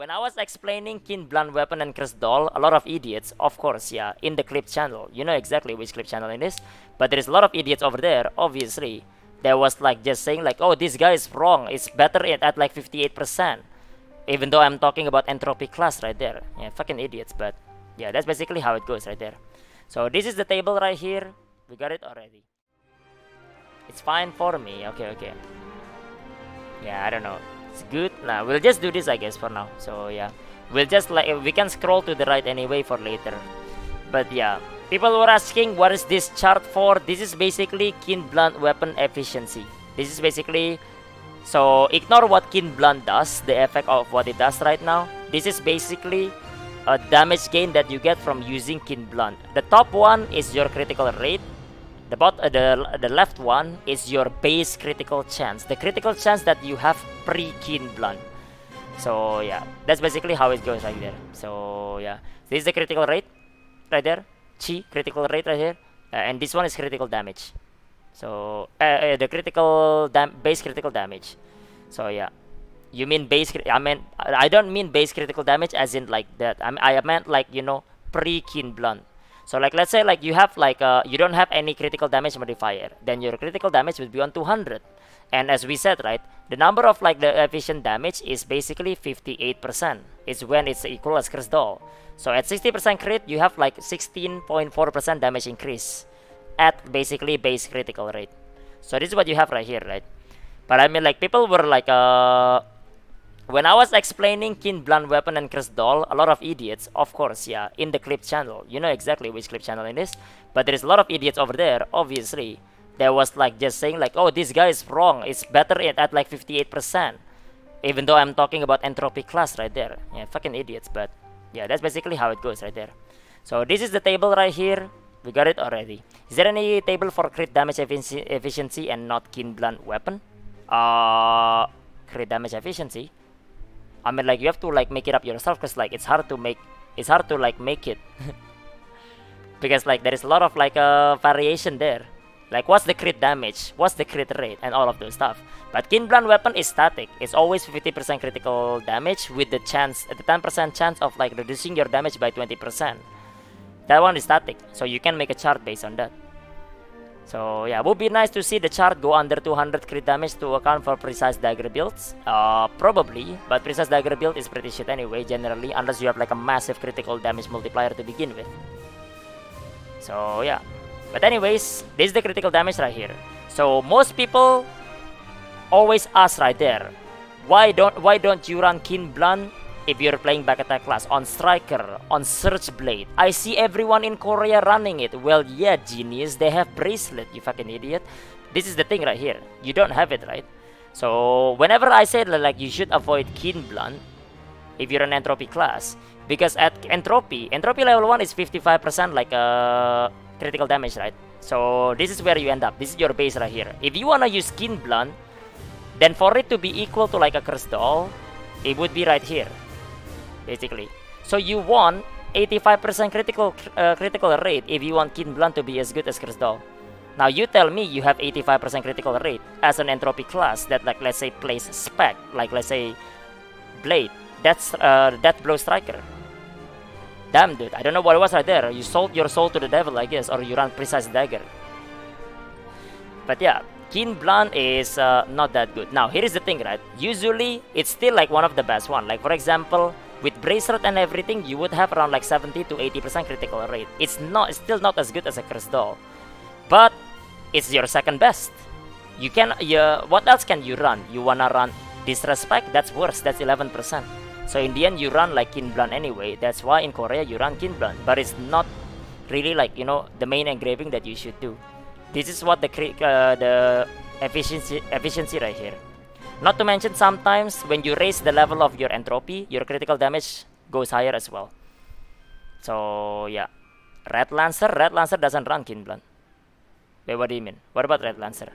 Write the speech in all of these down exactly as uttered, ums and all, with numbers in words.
When I was explaining Keen Blunt Weapon and Curse Doll, a lot of idiots, of course, yeah, in the clip channel. You know exactly which clip channel it is, but there is a lot of idiots over there, obviously. There was like just saying like, oh, this guy is wrong, it's better at, at like fifty-eight percent. Even though I'm talking about Entropy Class right there. Yeah, fucking idiots, but yeah, that's basically how it goes right there. So this is the table right here. We got it already. It's fine for me. Okay, okay. Yeah, I don't know. It's good. Nah, we'll just do this, I guess, for now. So yeah, we'll just like, we can scroll to the right anyway for later. But yeah, people were asking what is this chart for. This is basically Keen Blunt Weapon Efficiency. This is basically... So ignore what Keen Blunt does, the effect of what it does right now. This is basically a damage gain that you get from using Keen Blunt. The top one is your critical rate. The bot, uh, the the left one is your base critical chance, the critical chance that you have pre Keen Blunt. So yeah, that's basically how it goes right there. So yeah, this is the critical rate right there, chi critical rate right here, uh, and this one is critical damage. So uh, uh, the critical dam base critical damage. So yeah, you mean base? I mean, I don't mean base critical damage as in like that. I mean, I meant like, you know, pre Keen Blunt. So like, let's say like you have like uh, you don't have any critical damage modifier, then your critical damage will be on two hundred. And as we said, right, the number of like the efficient damage is basically fifty-eight percent. It's when it's equal as Curse Doll. So at sixty percent crit, you have like sixteen point four percent damage increase at basically base critical rate. So this is what you have right here, right? But I mean, like, people were like, uh, when I was explaining Keen Blunt Weapon and Curse Doll, a lot of idiots, of course, yeah, in the clip channel. You know exactly which clip channel it is, but there is a lot of idiots over there, obviously. There was like just saying like, oh, this guy is wrong, it's better at, at like fifty-eight percent. Even though I'm talking about Entropy Class right there. Yeah, fucking idiots, but yeah, that's basically how it goes right there. So this is the table right here. We got it already. Is there any table for crit damage effici efficiency and not Keen Blunt Weapon? Uh, crit damage efficiency. I mean, like, you have to like make it up yourself, cause like it's hard to make it's hard to like make it because like there is a lot of like a uh, variation there. Like, what's the crit damage? What's the crit rate? And all of those stuff. But Keen Blunt Weapon is static. It's always fifty percent critical damage with the chance, the ten percent chance of like reducing your damage by twenty percent. That one is static, so you can make a chart based on that. So yeah, it would be nice to see the chart go under two hundred crit damage to account for Precise Dagger builds. Uh, probably, but Precise Dagger build is pretty shit anyway, generally, unless you have like a massive critical damage multiplier to begin with. So yeah. But anyways, this is the critical damage right here. So most people always ask right there, why don't why don't you run Keen Blunt if you're playing back attack class on Striker, on Search Blade? I see everyone in Korea running it. Well, yeah, genius, they have bracelet, you fucking idiot. This is the thing right here. You don't have it, right? So whenever I said like you should avoid Keen Blunt if you're an Entropy class, because at Entropy, Entropy level one is fifty-five percent like a uh, critical damage, right? So this is where you end up. This is your base right here. If you wanna use Keen Blunt, then for it to be equal to like a Curse Doll, it would be right here, basically. So you want eighty-five percent critical uh, critical rate if you want Keen Blunt to be as good as Curse Doll. Now you tell me you have eighty-five percent critical rate as an Entropy class that like, let's say, plays spec, like let's say Blade. That's uh, Death Blow Striker. Damn, dude, I don't know what it was right there. You sold your soul to the devil, I guess, or you run Precise Dagger. But yeah, Keen Blunt is uh, not that good. Now, here is the thing, right? Usually, it's still like one of the best one. Like, for example, with bracelet and everything, you would have around like seventy to eighty percent critical rate. It's not, it's still not as good as a Curse Doll, but it's your second best. You can, yeah. What else can you run? You wanna run Disrespect? That's worse. That's eleven percent. So in the end, you run like Keen Blunt anyway. That's why in Korea you run Keen Blunt, but it's not really like, you know, the main engraving that you should do. This is what the uh, the efficiency efficiency right here. Not to mention, sometimes when you raise the level of your Entropy, your critical damage goes higher as well. So yeah, Red Lancer, Red Lancer doesn't run Keen Blunt. Wait, what do you mean? What about Red Lancer?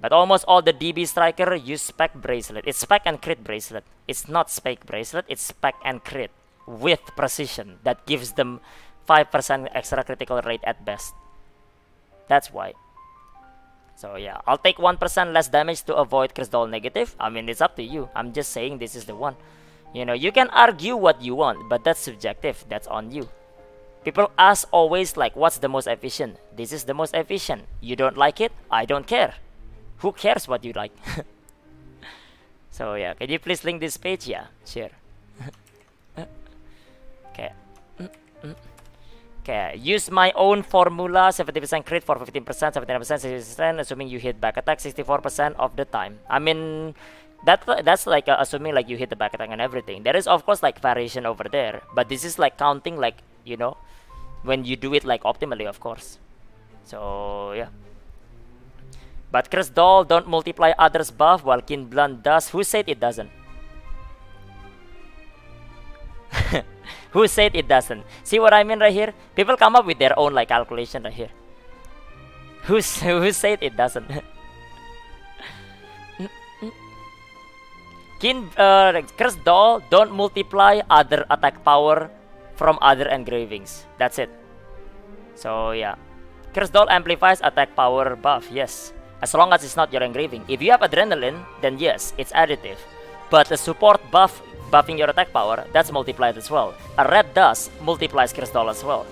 But almost all the D B Striker use spec bracelet. It's spec and crit bracelet. It's not spec bracelet, it's spec and crit with precision. That gives them five percent extra critical rate at best. That's why. So yeah, I'll take one percent less damage to avoid Curse Doll negative. I mean, it's up to you. I'm just saying this is the one. You know, you can argue what you want, but that's subjective. That's on you. People ask always like, what's the most efficient? This is the most efficient. You don't like it? I don't care. Who cares what you like? So yeah, can you please link this page? Yeah, sure. Okay. Okay, use my own formula. Seventy percent crit for fifteen percent, seventy-nine percent, assuming you hit back attack sixty-four percent of the time. I mean, that that's like uh, assuming like you hit the back attack and everything. There is of course like variation over there, but this is like counting like, you know, when you do it like optimally, of course. So yeah. But Curse Doll don't multiply others buff while Keen Blunt does. Who said it doesn't? Who said it doesn't? See what I mean right here? People come up with their own like calculation right here. Who's, who said it doesn't? Keen, uh, Curse Doll don't multiply other attack power from other engravings. That's it. So yeah. Curse Doll amplifies attack power buff, yes. As long as it's not your engraving. If you have Adrenaline, then yes, it's additive. But a support buff, buffing your attack power, that's multiplied as well. A Red Dust multiplies Curse Doll as well.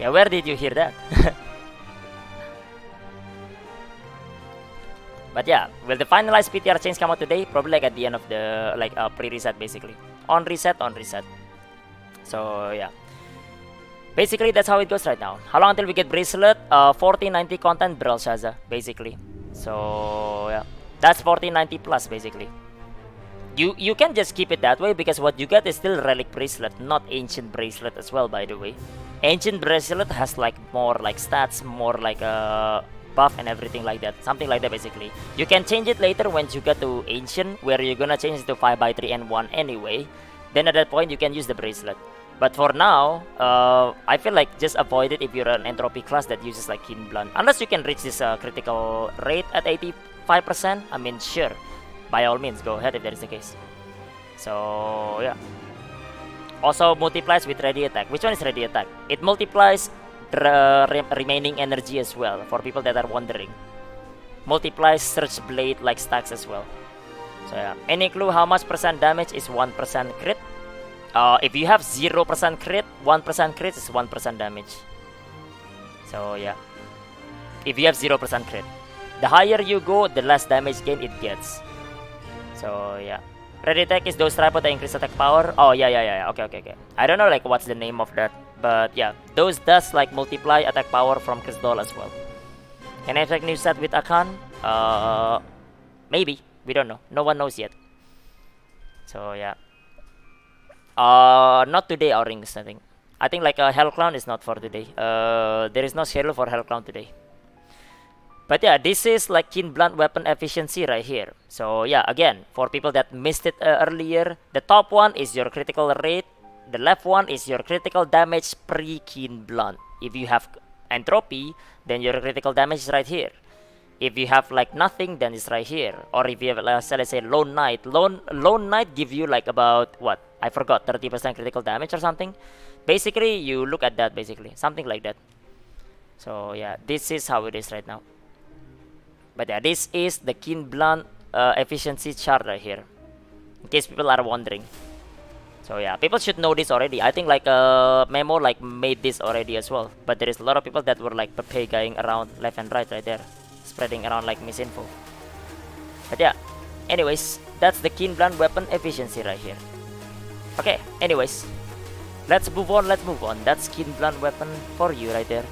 Yeah, where did you hear that? But yeah, will the finalized P T R change come out today? Probably like at the end of the, like uh, pre-reset basically. On reset, on reset. So yeah. Basically, that's how it goes right now. How long until we get bracelet? Uh, fourteen ninety content, Bril Shaza, basically. So yeah, that's fourteen ninety plus basically. You you can just keep it that way because what you get is still Relic Bracelet, not Ancient Bracelet as well. By the way, Ancient Bracelet has like more like stats, more like a uh, buff and everything like that. Something like that basically. You can change it later once you get to Ancient, where you're gonna change it to five by three and one anyway. Then at that point you can use the bracelet. But for now, uh, I feel like just avoid it if you're an Entropy class that uses like Keen Blunt. Unless you can reach this uh, critical rate at eighty-five percent, I mean sure, by all means, go ahead if that is the case. So yeah. Also multiplies with ready attack. Which one is ready attack? It multiplies the re remaining energy as well, for people that are wondering. Multiplies Search Blade like stacks as well. So yeah, any clue how much percent damage is one percent crit? Uh, if you have zero percent crit, one percent crit is one percent damage. So yeah, if you have zero percent crit, the higher you go, the less damage gain it gets. So yeah, ready attack is those tripod that increase attack power. Oh yeah, yeah, yeah, yeah. Okay, okay, okay. I don't know like what's the name of that, but yeah, those does like multiply attack power from Curse Doll as well. Can I expect new set with Akan? Uh, maybe, we don't know. No one knows yet. So yeah. Uh, not today, our rings, I think. I think like a uh, Hell Clown is not for today. Uh, there is no schedule for Hell Clown today. But yeah, this is like Keen Blunt Weapon efficiency right here. So yeah, again, for people that missed it uh, earlier, the top one is your critical rate. The left one is your critical damage pre-Keen Blunt. If you have Entropy, then your critical damage is right here. If you have like nothing, then it's right here. Or if you have uh, so let's say Lone Knight, Lone Lone Knight give you like about what? I forgot, thirty percent critical damage or something. Basically, you look at that basically, something like that. So yeah, this is how it is right now. But yeah, this is the Keen Blunt uh, efficiency chart right here, in case people are wondering. So yeah, people should know this already. I think like a uh, Memo like made this already as well. But there is a lot of people that were like papegaing around left and right right there, spreading around like misinfo. But yeah, anyways, that's the Keen Blunt Weapon efficiency right here. Okay, anyways, let's move on, let's move on. That's Keen Blunt Weapon for you right there.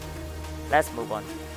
Let's move on.